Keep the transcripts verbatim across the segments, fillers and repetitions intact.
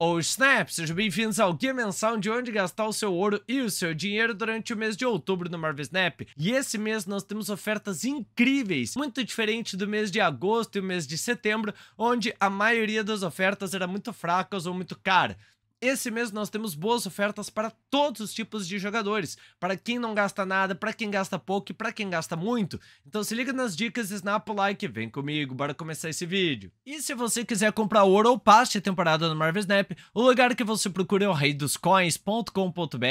Ou Snap, sejam bem-vindos ao Guia Menção, de onde gastar o seu ouro e o seu dinheiro durante o mês de outubro no Marvel Snap. E esse mês nós temos ofertas incríveis, muito diferente do mês de agosto e o mês de setembro, onde a maioria das ofertas era muito fracas ou muito cara. Esse mês nós temos boas ofertas para todos os tipos de jogadores, para quem não gasta nada, para quem gasta pouco e para quem gasta muito. Então se liga nas dicas, snap o like, vem comigo, bora começar esse vídeo. E se você quiser comprar ouro ou passe de temporada no Marvel Snap, o lugar que você procura é o reidoscoins ponto com ponto br.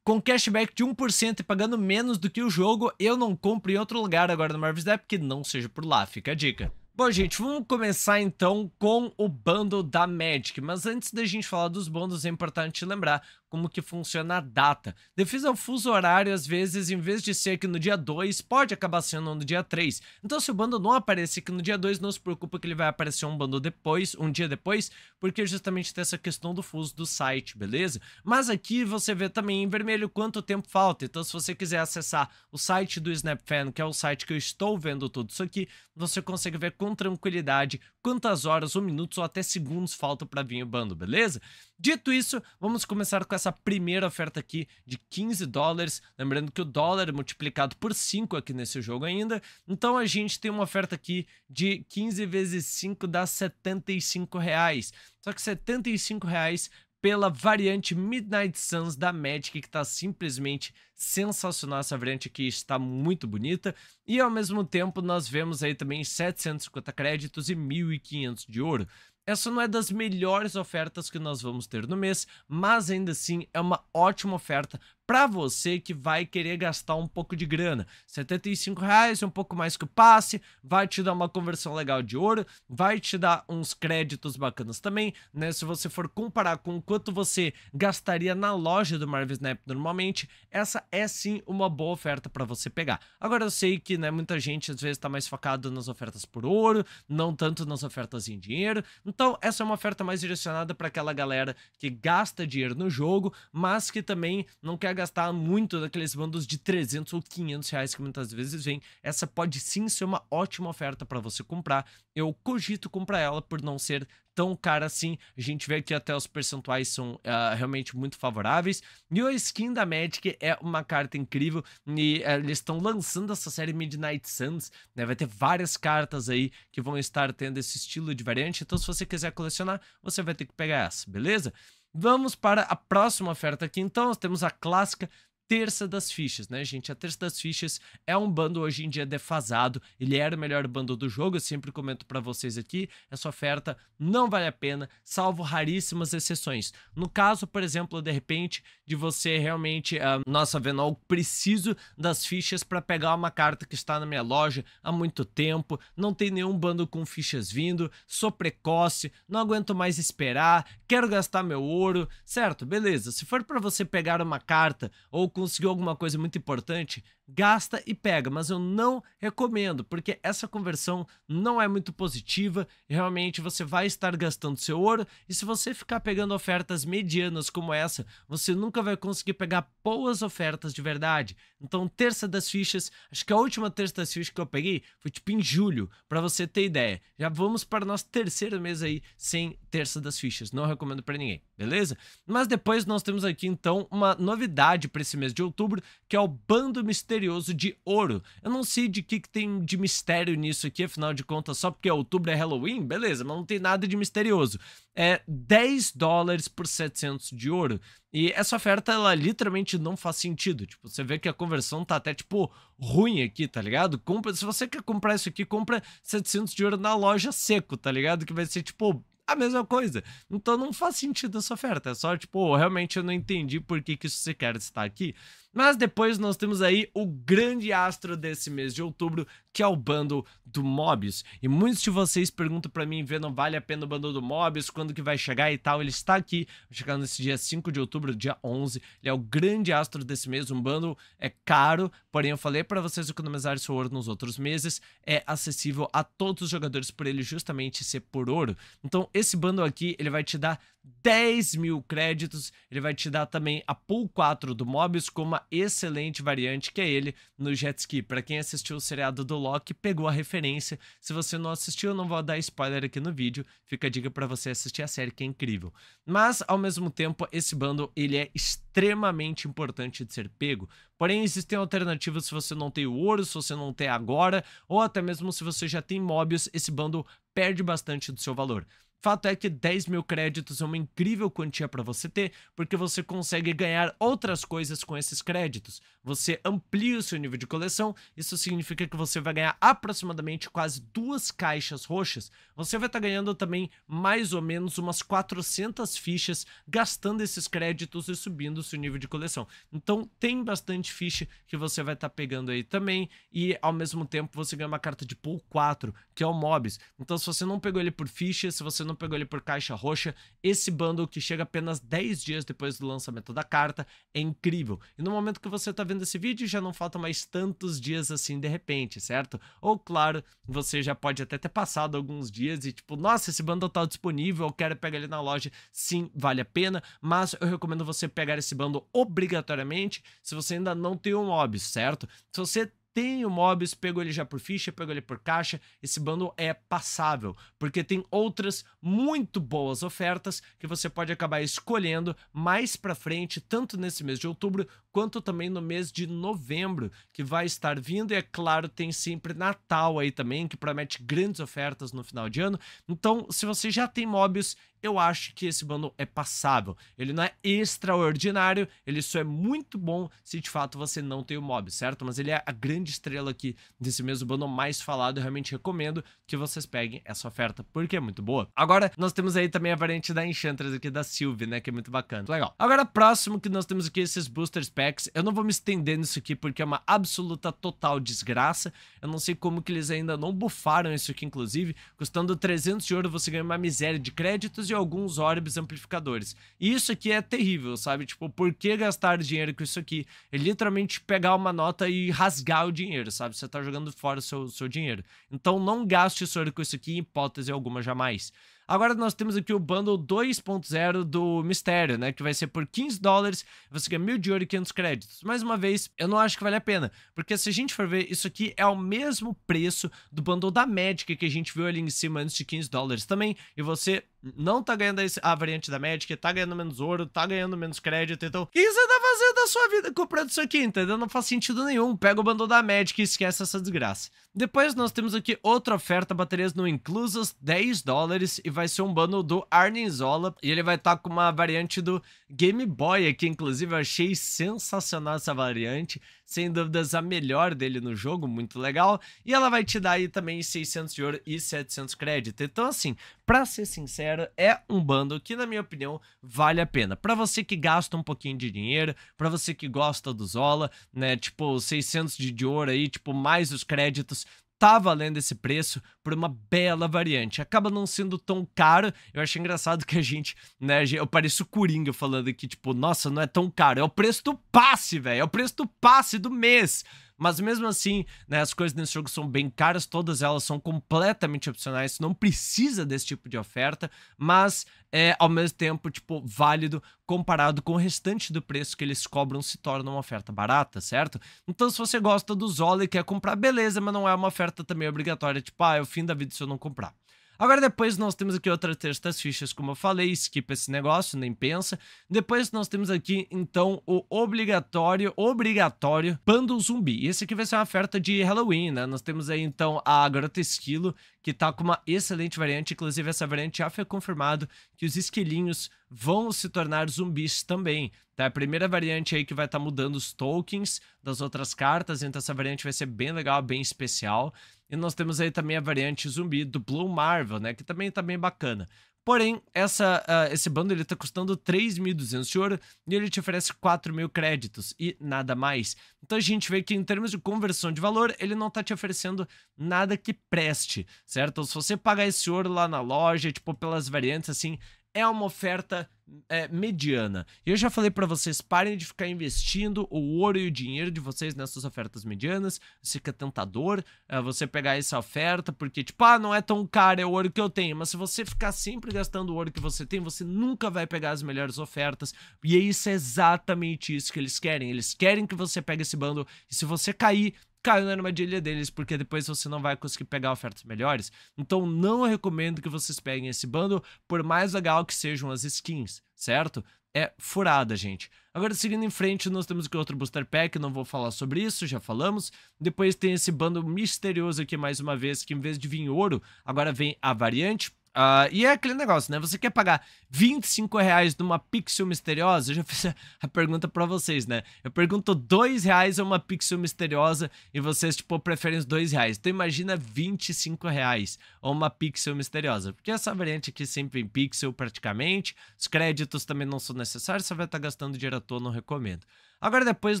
Com cashback de um por cento e pagando menos do que o jogo, eu não compro em outro lugar agora no Marvel Snap que não seja por lá, fica a dica. Bom, gente, vamos começar então com o bundle da Magic, mas antes da gente falar dos bundles é importante lembrar como que funciona a data. Devido ao fuso horário, às vezes, em vez de ser aqui no dia dois, pode acabar sendo no dia três. Então, se o bundle não aparecer aqui no dia dois, não se preocupa que ele vai aparecer um bundle depois, um dia depois, porque justamente tem essa questão do fuso do site, beleza? Mas aqui você vê também em vermelho quanto tempo falta, então se você quiser acessar o site do SnapFan, que é o site que eu estou vendo tudo isso aqui, você consegue ver com tranquilidade quantas horas ou minutos ou até segundos faltam para vir o bundle, beleza? Dito isso, vamos começar com essa primeira oferta aqui de quinze dólares, lembrando que o dólar é multiplicado por cinco aqui nesse jogo ainda, então a gente tem uma oferta aqui de quinze vezes cinco dá setenta e cinco reais, só que setenta e cinco reais pela variante Midnight Suns da Magic, que está simplesmente sensacional. Essa variante aqui está muito bonita. E ao mesmo tempo nós vemos aí também setecentos e cinquenta créditos e mil e quinhentos de ouro. Essa não é das melhores ofertas que nós vamos ter no mês, mas ainda assim é uma ótima oferta para você que vai querer gastar um pouco de grana. setenta e cinco reais, um pouco mais que o passe, vai te dar uma conversão legal de ouro, vai te dar uns créditos bacanas também, né? Se você for comparar com o quanto você gastaria na loja do Marvel Snap normalmente, essa é sim uma boa oferta para você pegar. Agora eu sei que, né, muita gente às vezes está mais focado nas ofertas por ouro, não tanto nas ofertas em dinheiro. Então, essa é uma oferta mais direcionada para aquela galera que gasta dinheiro no jogo, mas que também não quer gastar muito daqueles bundles de trezentos ou quinhentos reais que muitas vezes vem. Essa pode sim ser uma ótima oferta para você comprar. Eu cogito comprar ela por não ser tão cara assim. A gente vê que até os percentuais são uh, realmente muito favoráveis. E a skin da Magic é uma carta incrível. E uh, eles estão lançando essa série Midnight Suns, né? Vai ter várias cartas aí que vão estar tendo esse estilo de variante. Então, se você quiser colecionar, você vai ter que pegar essa, beleza? Vamos para a próxima oferta aqui. Então, nós temos a clássica Terça das Fichas, né, gente? A Terça das Fichas é um bundle hoje em dia defasado, ele era o melhor bundle do jogo, eu sempre comento pra vocês aqui, essa oferta não vale a pena, salvo raríssimas exceções. No caso, por exemplo, de repente, de você realmente, uh, nossa, Venom, preciso das fichas pra pegar uma carta que está na minha loja há muito tempo, não tem nenhum bundle com fichas vindo, sou precoce, não aguento mais esperar, quero gastar meu ouro, certo? Beleza, se for pra você pegar uma carta ou com conseguiu alguma coisa muito importante, gasta e pega, mas eu não recomendo, porque essa conversão não é muito positiva, realmente você vai estar gastando seu ouro, e se você ficar pegando ofertas medianas como essa, você nunca vai conseguir pegar boas ofertas de verdade. Então, Terça das Fichas, acho que a última Terça das Fichas que eu peguei foi tipo em julho, pra você ter ideia. Já vamos para o nosso terceiro mês aí sem Terça das Fichas, não recomendo pra ninguém, beleza? Mas depois nós temos aqui então uma novidade pra esse mês de outubro, que é o Bando Misterioso de ouro. Eu não sei de que, que tem de mistério nisso aqui, afinal de contas, só porque outubro é Halloween, beleza, mas não tem nada de misterioso. É dez dólares por setecentos de ouro. E essa oferta, ela literalmente não faz sentido. Tipo, você vê que a conversão tá até, tipo, ruim aqui, tá ligado? Compra, se você quer comprar isso aqui, compra setecentos de ouro na loja seco, tá ligado? Que vai ser, tipo, a mesma coisa. Então não faz sentido essa oferta, é só tipo, realmente eu não entendi por que que isso sequer está aqui. Mas depois nós temos aí o grande astro desse mês de outubro, que é o bundle do Mobius. E muitos de vocês perguntam pra mim, Venom, vale a pena o bundle do Mobius, quando que vai chegar e tal. Ele está aqui, chegando nesse dia cinco de outubro, dia onze. Ele é o grande astro desse mês, um bundle é caro, porém eu falei pra vocês economizarem seu ouro nos outros meses, é acessível a todos os jogadores por ele justamente ser por ouro. Então esse bundle aqui, ele vai te dar dez mil créditos. Ele vai te dar também a Pool quatro do Mobius com uma excelente variante, que é ele no jet ski. Pra quem assistiu o seriado do Loki, pegou a referência. Se você não assistiu, eu não vou dar spoiler aqui no vídeo. Fica a dica pra você assistir a série, que é incrível. Mas, ao mesmo tempo, esse bundle, ele é extremamente importante de ser pego. Porém, existem alternativas se você não tem o ouro, se você não tem agora, ou até mesmo se você já tem Mobius, esse bundle perde bastante do seu valor. Fato é que dez mil créditos é uma incrível quantia para você ter, porque você consegue ganhar outras coisas com esses créditos. Você amplia o seu nível de coleção, isso significa que você vai ganhar aproximadamente quase duas caixas roxas. Você vai estar tá ganhando também mais ou menos umas quatrocentas fichas, gastando esses créditos e subindo o seu nível de coleção. Então tem bastante ficha que você vai estar tá pegando aí também, e ao mesmo tempo você ganha uma carta de Pool quatro, que é o Mobius. Então se você não pegou ele por ficha, se você não Não pegou ele por caixa roxa, esse bundle que chega apenas dez dias depois do lançamento da carta é incrível. E no momento que você está vendo esse vídeo, já não faltam mais tantos dias assim de repente, certo? Ou claro, você já pode até ter passado alguns dias e tipo, nossa, esse bundle tá disponível, eu quero pegar ele na loja. Sim, vale a pena, mas eu recomendo você pegar esse bundle obrigatoriamente se você ainda não tem um Mobius, certo? Se você tem o Mobius, pegou ele já por ficha, pegou ele por caixa, esse bundle é passável, porque tem outras muito boas ofertas que você pode acabar escolhendo mais pra frente, tanto nesse mês de outubro, quanto também no mês de novembro, que vai estar vindo, e é claro, tem sempre Natal aí também, que promete grandes ofertas no final de ano. Então, se você já tem Mobius, eu acho que esse bundle é passável. Ele não é extraordinário, ele só é muito bom se de fato você não tem o Mobius, certo? Mas ele é a grande estrela aqui desse mesmo bundle mais falado. Eu realmente recomendo que vocês peguem essa oferta, porque é muito boa. Agora, nós temos aí também a variante da Enchantress aqui, da Sylvie, né? Que é muito bacana. Legal. Agora, próximo que nós temos aqui esses Boosters Packs. Eu não vou me estender nisso aqui, porque é uma absoluta total desgraça. Eu não sei como que eles ainda não bufaram isso aqui, inclusive. Custando trezentos de ouro, você ganha uma miséria de créditos e alguns orbes amplificadores. E isso aqui é terrível, sabe? Tipo, por que gastar dinheiro com isso aqui? É literalmente pegar uma nota e rasgar o dinheiro, sabe? Você tá jogando fora o seu, seu dinheiro. Então não gaste seu ouro com isso aqui, em hipótese alguma, jamais. Agora nós temos aqui o bundle dois ponto zero do Mistério, né? Que vai ser por quinze dólares, você ganha mil de ouro e quinhentos créditos. Mais uma vez, eu não acho que vale a pena, porque se a gente for ver, isso aqui é o mesmo preço do bundle da Magic, que a gente viu ali em cima antes de quinze dólares também, e você não tá ganhando a variante da Magic, tá ganhando menos ouro, tá ganhando menos crédito, então o que você tá fazendo da sua vida comprando isso aqui, entendeu? Não faz sentido nenhum, pega o bundle da Magic e esquece essa desgraça. Depois nós temos aqui outra oferta, baterias não inclusas, dez dólares, e vai ser um bundle do Arnim Zola, e ele vai estar tá com uma variante do Game Boy aqui, inclusive eu achei sensacional essa variante, sem dúvidas a melhor dele no jogo, muito legal, e ela vai te dar aí também seiscentos de ouro e setecentos crédito. Então assim, pra ser sincero, é um bundle que na minha opinião vale a pena, pra você que gasta um pouquinho de dinheiro, pra você que gosta do Zola, né, tipo seiscentos de ouro aí, tipo mais os créditos, tá valendo esse preço por uma bela variante. Acaba não sendo tão caro. Eu achei engraçado que a gente, né, eu pareço Coringa falando aqui, tipo, nossa, não é tão caro. É o preço do passe, velho. É o preço do passe do mês. Mas mesmo assim, né, as coisas nesse jogo são bem caras, todas elas são completamente opcionais, não precisa desse tipo de oferta, mas é ao mesmo tempo, tipo, válido comparado com o restante do preço que eles cobram, se torna uma oferta barata, certo? Então se você gosta do Zola e quer comprar, beleza, mas não é uma oferta também obrigatória, tipo, ah, é o fim da vida se eu não comprar. Agora depois nós temos aqui outras terças fichas, como eu falei, skip esse negócio, nem pensa. Depois nós temos aqui, então, o obrigatório, obrigatório, bundle zumbi. E esse aqui vai ser uma oferta de Halloween, né? Nós temos aí, então, a Grotesquilo, que tá com uma excelente variante. Inclusive, essa variante já foi confirmado que os esquilinhos vão se tornar zumbis também. É a primeira variante aí que vai estar tá mudando os tokens das outras cartas, então essa variante vai ser bem legal, bem especial. E nós temos aí também a variante zumbi do Blue Marvel, né, que também tá bem bacana. Porém, essa, uh, esse bundle ele tá custando três mil e duzentos de ouro e ele te oferece quatro mil créditos e nada mais. Então a gente vê que em termos de conversão de valor, ele não tá te oferecendo nada que preste, certo? Então, se você pagar esse ouro lá na loja, tipo pelas variantes assim, é uma oferta é, mediana. Eu já falei pra vocês, parem de ficar investindo o ouro e o dinheiro de vocês nessas ofertas medianas. Fica tentador é, você pegar essa oferta, porque tipo, ah, não é tão caro, é o ouro que eu tenho. Mas se você ficar sempre gastando o ouro que você tem, você nunca vai pegar as melhores ofertas. E isso é exatamente isso que eles querem. Eles querem que você pegue esse bundle, e se você cair... caiu na armadilha deles, porque depois você não vai conseguir pegar ofertas melhores. Então não recomendo que vocês peguem esse bundle, por mais legal que sejam as skins, certo? É furada, gente. Agora, seguindo em frente, nós temos aqui outro Booster Pack, não vou falar sobre isso, já falamos. Depois tem esse bundle misterioso aqui, mais uma vez, que em vez de vir ouro, agora vem a variante. Uh, e é aquele negócio, né? Você quer pagar vinte e cinco reais numa pixel misteriosa? Eu já fiz a pergunta pra vocês, né? Eu pergunto dois reais a uma pixel misteriosa e vocês, tipo, preferem os dois reais. Então imagina vinte e cinco reais a uma pixel misteriosa. Porque essa variante aqui sempre em pixel, praticamente. Os créditos também não são necessários, você vai estar gastando dinheiro à toa, não recomendo. Agora depois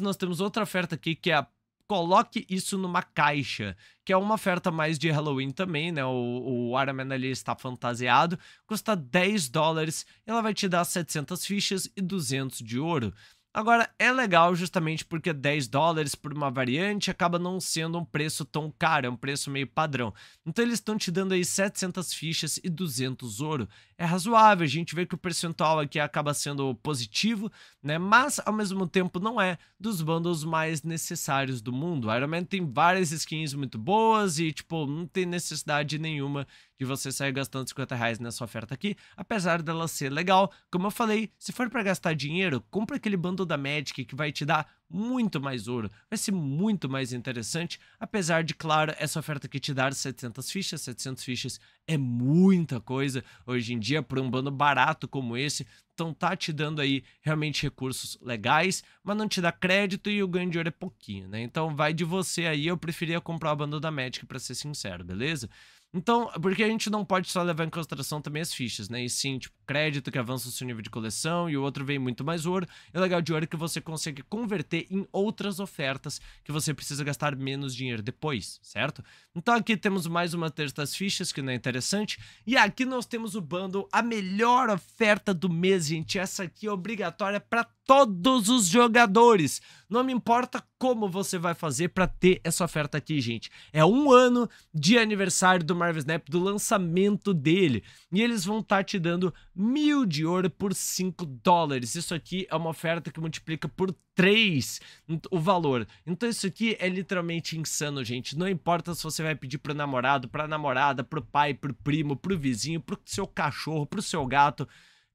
nós temos outra oferta aqui, que é a Coloque Isso Numa Caixa, que é uma oferta mais de Halloween também, né? O, o Iron Man ali está fantasiado, custa dez dólares, ela vai te dar setecentas fichas e duzentos de ouro. Agora, é legal justamente porque dez dólares por uma variante acaba não sendo um preço tão caro, é um preço meio padrão. Então eles estão te dando aí setecentas fichas e duzentos ouro. É razoável, a gente vê que o percentual aqui acaba sendo positivo, né? Mas, ao mesmo tempo, não é dos bundles mais necessários do mundo. O Iron Man tem várias skins muito boas e, tipo, não tem necessidade nenhuma de você sair gastando cinquenta reais nessa oferta aqui, apesar dela ser legal. Como eu falei, se for para gastar dinheiro, compra aquele bundle da Magic que vai te dar muito mais ouro, vai ser muito mais interessante, apesar de, claro, essa oferta que te dar setecentas fichas, setecentas fichas é muita coisa hoje em dia para um bando barato como esse, então tá te dando aí realmente recursos legais, mas não te dá crédito e o ganho de ouro é pouquinho, né? Então vai de você aí, eu preferia comprar o bando da Magic para ser sincero, beleza? Então, porque a gente não pode só levar em consideração também as fichas, né? E sim, tipo, crédito que avança o seu nível de coleção e o outro vem muito mais ouro. E o legal de ouro é que você consegue converter em outras ofertas que você precisa gastar menos dinheiro depois, certo? Então aqui temos mais uma terças fichas, que não é interessante. E aqui nós temos o bundle, a melhor oferta do mês, gente. Essa aqui é obrigatória para todos os jogadores. Não me importa como você vai fazer para ter essa oferta aqui, gente. É um ano de aniversário do Marvel Snap, do lançamento dele. E eles vão estar tá te dando mil de ouro por cinco dólares. Isso aqui é uma oferta que multiplica por três o valor. Então isso aqui é literalmente insano, gente. Não importa se você vai pedir pro namorado, pra namorada, pro pai, pro primo, pro vizinho, pro seu cachorro, pro seu gato...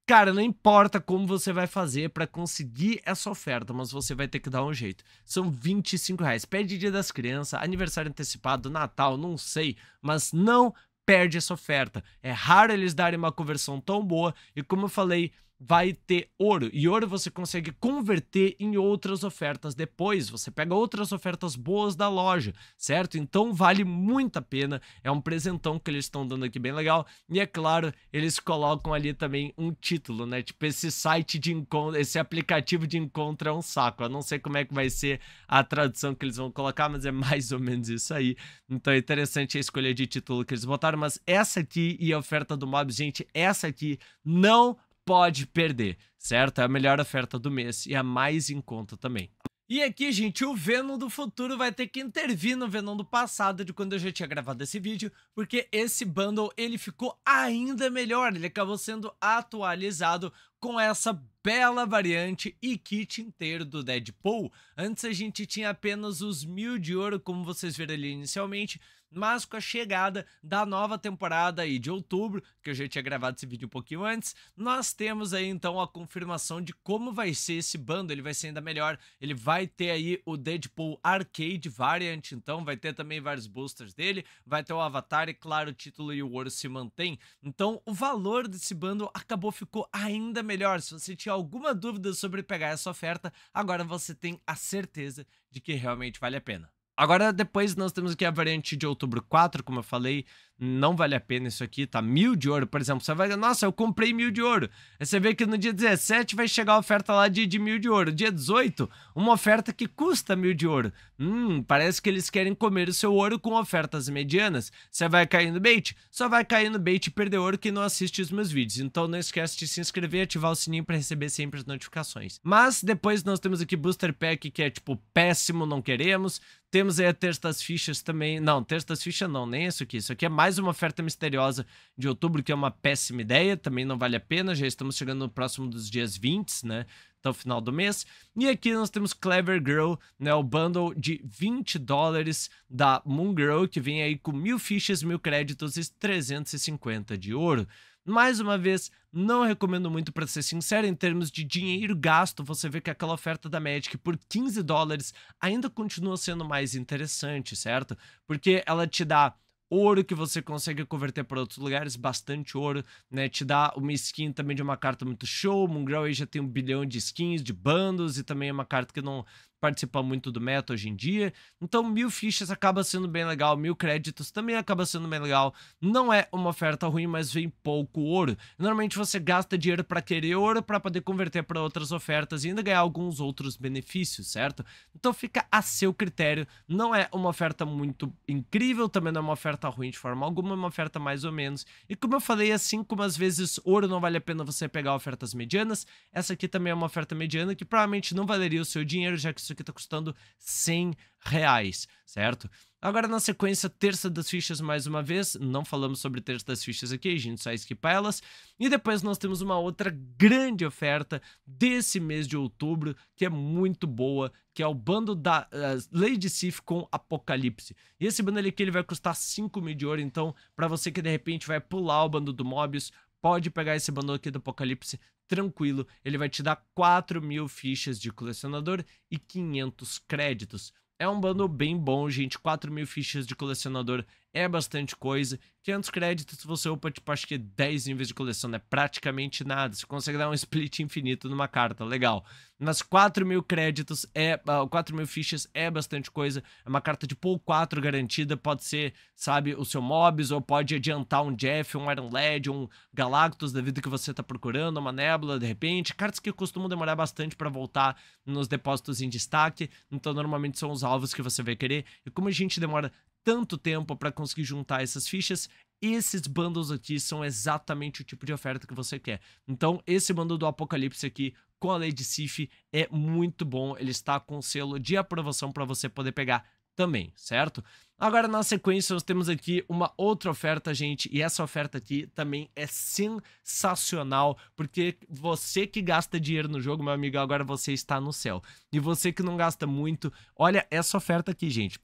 Cara, não importa como você vai fazer para conseguir essa oferta, mas você vai ter que dar um jeito. São vinte e cinco reais. Pede Dia das Crianças, aniversário antecipado, Natal, não sei, mas não perde essa oferta. É raro eles darem uma conversão tão boa e, como eu falei, vai ter ouro. E ouro você consegue converter em outras ofertas depois. Você pega outras ofertas boas da loja, certo? Então vale muito a pena. É um presentão que eles estão dando aqui bem legal. E é claro, eles colocam ali também um título, né? Tipo, esse site de encontro, esse aplicativo de encontro é um saco. Eu não sei como é que vai ser a tradução que eles vão colocar, mas é mais ou menos isso aí. Então é interessante a escolha de título que eles botaram. Mas essa aqui e a oferta do Mobius, gente, essa aqui não pode perder, certo? É a melhor oferta do mês e a mais em conta também. E aqui, gente, o Venom do futuro vai ter que intervir no Venom do passado, de quando eu já tinha gravado esse vídeo, porque esse bundle, ele ficou ainda melhor, ele acabou sendo atualizado com essa bela variante e kit inteiro do Deadpool. Antes a gente tinha apenas os mil de ouro, como vocês viram ali inicialmente, mas com a chegada da nova temporada aí de outubro, que eu já tinha gravado esse vídeo um pouquinho antes, nós temos aí então a confirmação de como vai ser esse bando, ele vai ser ainda melhor, ele vai ter aí o Deadpool Arcade Variant, então vai ter também vários boosters dele, vai ter o avatar e claro, o título e o ouro se mantém, então o valor desse bando acabou, ficou ainda melhor. Melhor, se você tiver alguma dúvida sobre pegar essa oferta, agora você tem a certeza de que realmente vale a pena. Agora, depois nós temos aqui a variante de outubro quatro, como eu falei, não vale a pena isso aqui, tá? Mil de ouro, por exemplo. Você vai dizer, nossa, eu comprei mil de ouro. Aí você vê que no dia dezessete vai chegar a oferta lá de, de mil de ouro. Dia dezoito, uma oferta que custa mil de ouro. Hum, parece que eles querem comer o seu ouro com ofertas medianas. Você vai cair no bait? Só vai cair no bait e perder ouro que não assiste os meus vídeos. Então não esquece de se inscrever e ativar o sininho pra receber sempre as notificações. Mas depois nós temos aqui Booster Pack, que é tipo péssimo, não queremos. Temos aí a Terça das Fichas também. Não, Terça das Fichas não, nem isso aqui. Isso aqui é mais uma oferta misteriosa de outubro, que é uma péssima ideia, também não vale a pena. Já estamos chegando no próximo dos dias vinte, né? Até o final do mês. E aqui nós temos Clever Girl, né? O bundle de vinte dólares da Moon Girl, que vem aí com mil fichas, mil créditos e trezentos e cinquenta de ouro. Mais uma vez, não recomendo muito, para ser sincero, em termos de dinheiro gasto. Você vê que aquela oferta da Magic por quinze dólares ainda continua sendo mais interessante, certo? Porque ela te dá ouro que você consegue converter para outros lugares, bastante ouro, né? Te dá uma skin também de uma carta muito show. Moon Girl aí já tem um bilhão de skins, de bundles, e também é uma carta que não participa muito do meta hoje em dia. Então mil fichas acaba sendo bem legal, mil créditos também acaba sendo bem legal. Não é uma oferta ruim, mas vem pouco ouro. Normalmente você gasta dinheiro para querer ouro, para poder converter para outras ofertas e ainda ganhar alguns outros benefícios, certo? Então fica a seu critério. Não é uma oferta muito incrível, também não é uma oferta ruim de forma alguma, é uma oferta mais ou menos. E como eu falei, assim como às vezes ouro não vale a pena você pegar ofertas medianas, essa aqui também é uma oferta mediana que provavelmente não valeria o seu dinheiro, já que isso aqui tá custando cem reais, certo? Agora na sequência, Terça das Fichas mais uma vez. Não falamos sobre Terça das Fichas aqui, a gente só esquipa elas. E depois nós temos uma outra grande oferta desse mês de outubro, que é muito boa, que é o bando da uh, Lady Sif com Apocalipse. E esse bando aqui ele vai custar cinco mil de ouro, então pra você que de repente vai pular o bando do Mobius, pode pegar esse bando aqui do Apocalipse tranquilo. Ele vai te dar quatro mil fichas de colecionador e quinhentos créditos. É um bando bem bom, gente. quatro mil fichas de colecionador é bastante coisa. quinhentos créditos você upa, tipo, acho que dez níveis de coleção, né? Praticamente nada. Você consegue dar um split infinito numa carta, legal. Mas quatro mil créditos, é, quatro mil fichas é bastante coisa. É uma carta de pool quatro garantida. Pode ser, sabe, o seu Mobius, ou pode adiantar um Jeff, um Iron Legend, um Galactus da vida que você tá procurando, uma Nebula, de repente. Cartas que costumam demorar bastante pra voltar nos depósitos em destaque. Então, normalmente são os alvos que você vai querer. E como a gente demora tanto tempo para conseguir juntar essas fichas, esses bundles aqui são exatamente o tipo de oferta que você quer. Então esse bundle do Apocalipse aqui com a Lady Sif é muito bom, ele está com selo de aprovação para você poder pegar também, certo? Agora na sequência nós temos aqui uma outra oferta, gente, e essa oferta aqui também é sensacional, porque você que gasta dinheiro no jogo, meu amigo, agora você está no céu. E você que não gasta muito, olha essa oferta aqui, gente.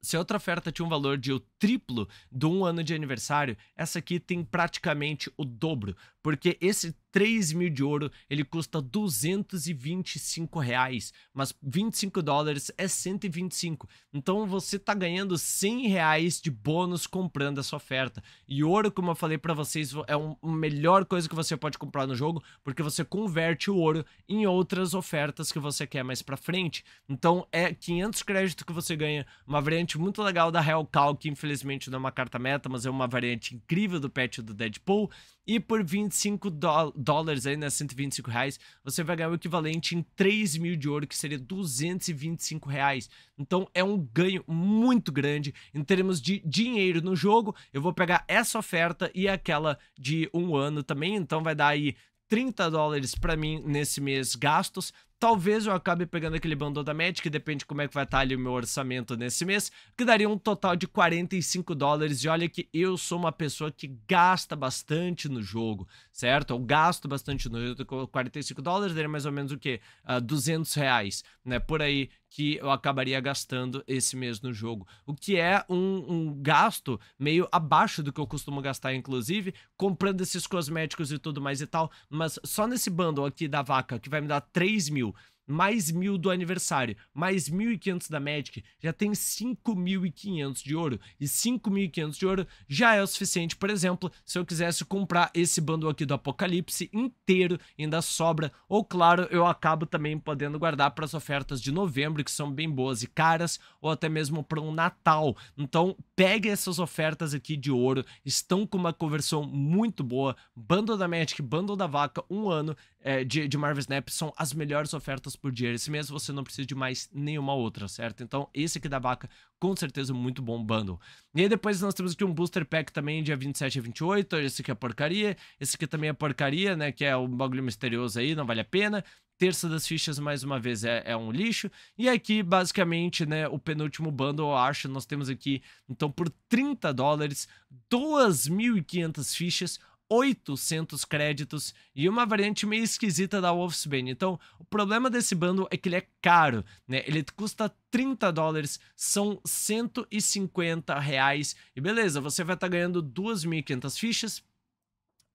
Se outra oferta tinha um valor de o triplo do um ano de aniversário, essa aqui tem praticamente o dobro, porque esse três mil de ouro, ele custa duzentos e vinte e cinco reais, mas vinte e cinco dólares é cento e vinte e cinco, então você tá ganhando cem reais de bônus comprando essa oferta. E ouro, como eu falei pra vocês, é um, a melhor coisa que você pode comprar no jogo, porque você converte o ouro em outras ofertas que você quer mais pra frente. Então é quinhentos créditos que você ganha, uma variante muito legal da Hell Cat, que infelizmente não é uma carta meta, mas é uma variante incrível do patch do Deadpool. E por vinte e cinco dólares, aí, né, cento e vinte e cinco reais, você vai ganhar o equivalente em três mil de ouro, que seria duzentos e vinte e cinco reais. Então é um ganho muito grande em termos de dinheiro no jogo. Eu vou pegar essa oferta e aquela de um ano também, então vai dar aí trinta dólares pra mim nesse mês gastos. Talvez eu acabe pegando aquele bundle da Magic, depende de como é que vai estar ali o meu orçamento nesse mês, que daria um total de quarenta e cinco dólares. E olha que eu sou uma pessoa que gasta bastante no jogo, certo? Eu gasto bastante no jogo. Quarenta e cinco dólares daria mais ou menos o quê? Uh, duzentos reais, né? Por aí que eu acabaria gastando esse mês no jogo, o que é um, um gasto meio abaixo do que eu costumo gastar, inclusive, comprando esses cosméticos e tudo mais e tal. Mas só nesse bundle aqui da vaca, que vai me dar três mil, mais mil do aniversário, mais mil e quinhentos da Magic, já tem cinco mil e quinhentos de ouro. E cinco mil e quinhentos de ouro já é o suficiente, por exemplo, se eu quisesse comprar esse bundle aqui do Apocalipse inteiro, ainda sobra. Ou claro, eu acabo também podendo guardar para as ofertas de novembro, que são bem boas e caras, ou até mesmo para um Natal. Então, pegue essas ofertas aqui de ouro, estão com uma conversão muito boa. Bundle da Magic, bundle da vaca, um ano é, de, de Marvel Snap são as melhores ofertas por dinheiro. Esse mês você não precisa de mais nenhuma outra, certo? Então esse aqui da vaca, com certeza, muito bom bundle. E aí depois nós temos aqui um booster pack também, dia vinte e sete e vinte e oito, esse aqui é porcaria, esse aqui também é porcaria, né, que é um bagulho misterioso aí, não vale a pena. Terça das fichas, mais uma vez, é, é um lixo. E aqui, basicamente, né, o penúltimo bundle, eu acho, nós temos aqui, então, por trinta dólares, duas mil e quinhentas fichas, oitocentos créditos e uma variante meio esquisita da Wolfsbane. Então, o problema desse bundle é que ele é caro, né? Ele custa trinta dólares, são cento e cinquenta reais. E beleza, você vai estar ganhando duas mil e quinhentas fichas,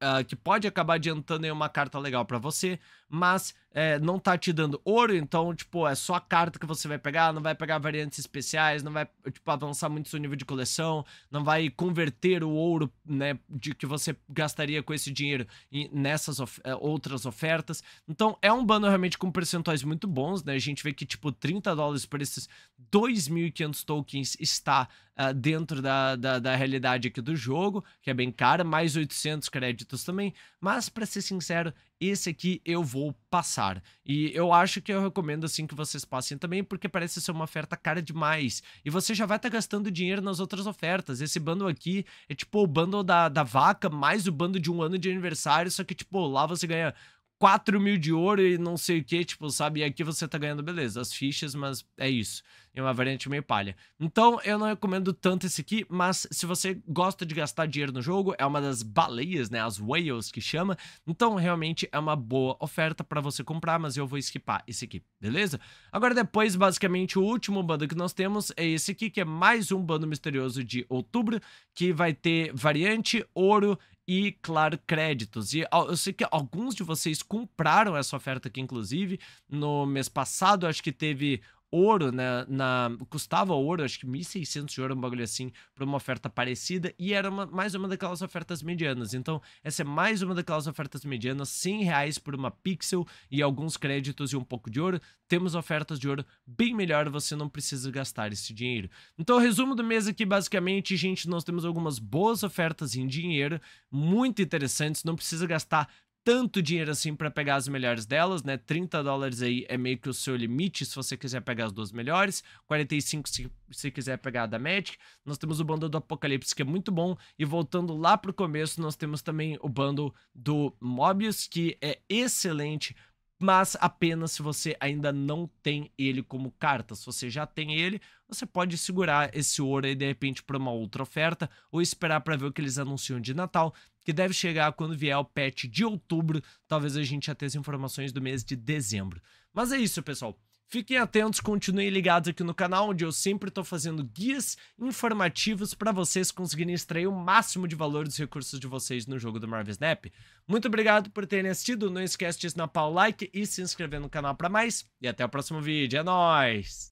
uh, que pode acabar adiantando em uma carta legal para você, mas é, não tá te dando ouro, então, tipo, é só a carta que você vai pegar, não vai pegar variantes especiais, não vai, tipo, avançar muito seu nível de coleção, não vai converter o ouro, né, de que você gastaria com esse dinheiro em, nessas of outras ofertas. Então, é um bundle realmente com percentuais muito bons, né, a gente vê que, tipo, trinta dólares por esses dois mil e quinhentos tokens está uh, dentro da, da, da realidade aqui do jogo, que é bem cara, mais oitocentos créditos também, mas, pra ser sincero, esse aqui eu vou passar. E eu acho que eu recomendo, assim, que vocês passem também, porque parece ser uma oferta cara demais. E você já vai estar gastando dinheiro nas outras ofertas. Esse bundle aqui é tipo o bundle da, da vaca, mais o bundle de um ano de aniversário, só que, tipo, lá você ganha quatro mil de ouro e não sei o que, tipo, sabe? E aqui você tá ganhando, beleza, as fichas, mas é isso. É uma variante meio palha. Então, eu não recomendo tanto esse aqui, mas se você gosta de gastar dinheiro no jogo, é uma das baleias, né? As whales que chama. Então, realmente é uma boa oferta pra você comprar, mas eu vou skipar esse aqui, beleza? Agora, depois, basicamente, o último bando que nós temos é esse aqui, que é mais um bando misterioso de outubro, que vai ter variante, ouro e, claro, créditos. E eu sei que alguns de vocês compraram essa oferta aqui, inclusive, no mês passado. Acho que teve ouro, né, na, custava ouro, acho que mil e seiscentos de ouro, um bagulho assim, para uma oferta parecida, e era uma, mais uma daquelas ofertas medianas. Então, essa é mais uma daquelas ofertas medianas, cem reais por uma pixel e alguns créditos e um pouco de ouro. Temos ofertas de ouro bem melhor, você não precisa gastar esse dinheiro. Então, resumo do mês aqui, basicamente, gente, nós temos algumas boas ofertas em dinheiro, muito interessantes, não precisa gastar tanto dinheiro assim para pegar as melhores delas, né? trinta dólares aí é meio que o seu limite se você quiser pegar as duas melhores, quarenta e cinco se você quiser pegar a da Magic. Nós temos o bundle do Apocalipse, que é muito bom, e voltando lá pro começo, nós temos também o bundle do Mobius, que é excelente, mas apenas se você ainda não tem ele como carta. Se você já tem ele, você pode segurar esse ouro aí de repente para uma outra oferta, ou esperar para ver o que eles anunciam de Natal, que deve chegar quando vier o patch de outubro. Talvez a gente já tenha as informações do mês de dezembro. Mas é isso, pessoal. Fiquem atentos, continuem ligados aqui no canal, onde eu sempre estou fazendo guias informativos para vocês conseguirem extrair o máximo de valor dos recursos de vocês no jogo do Marvel Snap. Muito obrigado por terem assistido, não esquece de snapar o like e se inscrever no canal para mais, e até o próximo vídeo, é nóis!